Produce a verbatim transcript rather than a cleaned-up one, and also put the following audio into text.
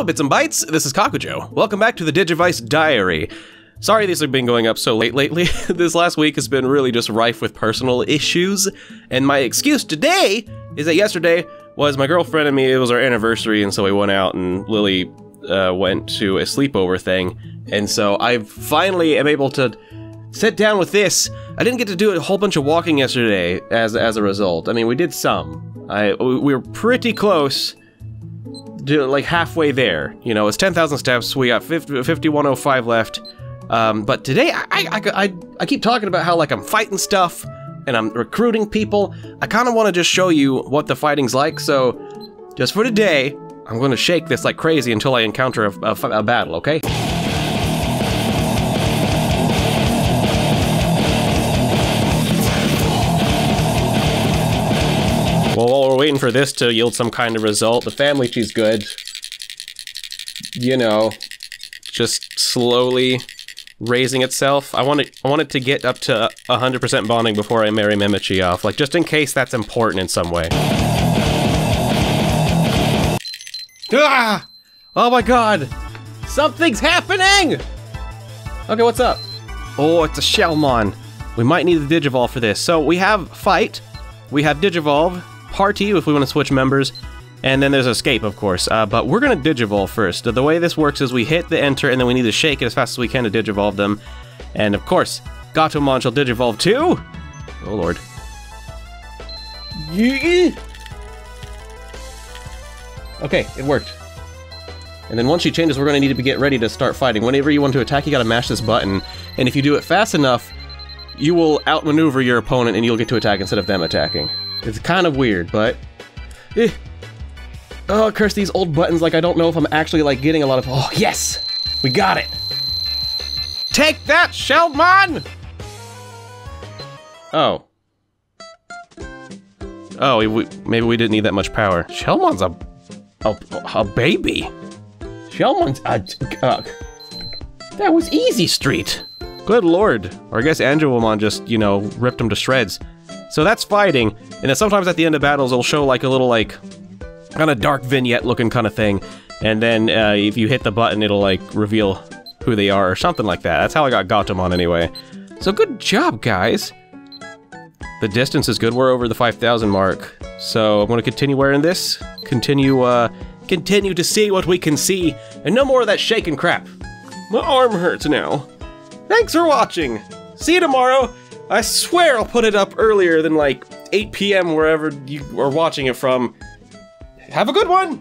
Hello, Bits and Bites! This is Kakujo. Welcome back to the Digivice Diary. Sorry these have been going up so late lately. This last week has been really just rife with personal issues, and my excuse today is that yesterday was my girlfriend and me, it was our anniversary, and so we went out and Lily uh, went to a sleepover thing, and so I finally am able to sit down with this. I didn't get to do a whole bunch of walking yesterday as, as a result. I mean, we did some. I, we were pretty close. Do, like halfway there, you know, it's ten thousand steps, we got fifty-one oh five left, um, but today, I, I, I, I keep talking about how, like, I'm fighting stuff, and I'm recruiting people. I kind of want to just show you what the fighting's like, so, just for today, I'm going to shake this like crazy until I encounter a, a, a battle, okay? Well, while we're waiting for this to yield some kind of result, the family tree's good. You know, just slowly raising itself. I want it, I want it to get up to one hundred percent bonding before I marry Mimichi off, like, just in case that's important in some way. Ah! Oh my god! Something's happening! Okay, what's up? Oh, it's a Shellmon. We might need the Digivolve for this. So, we have Fight, we have Digivolve, Party, if we want to switch members, and then there's Escape, of course, uh, but we're going to Digivolve first. The way this works is we hit the Enter, and then we need to shake it as fast as we can to Digivolve them, and of course, Gatomon shall Digivolve too! Oh lord. Yeah. Okay, it worked. And then once she changes, we're going to need to get ready to start fighting. Whenever you want to attack, you gotta mash this button, and if you do it fast enough, you will outmaneuver your opponent and you'll get to attack instead of them attacking. It's kind of weird, but... Eh. Oh, curse these old buttons, like I don't know if I'm actually, like, getting a lot of... Oh, yes! We got it! Take that, Shellmon! Oh. Oh, we, we, maybe we didn't need that much power. Shellmon's a... a, a baby. Shellmon's a... Uh, that was easy, Street. Good lord. Or I guess Angewomon just, you know, ripped him to shreds. So that's fighting, and then sometimes at the end of battles it'll show like a little like, kind of dark vignette looking kind of thing, and then uh, if you hit the button it'll like reveal who they are or something like that. That's how I got Gatomon anyway. So good job, guys! The distance is good, we're over the five thousand mark. So I'm gonna continue wearing this, continue, uh, continue to see what we can see, and no more of that shaking crap. My arm hurts now. Thanks for watching! See you tomorrow! I swear I'll put it up earlier than like eight p m wherever you are watching it from. Have a good one!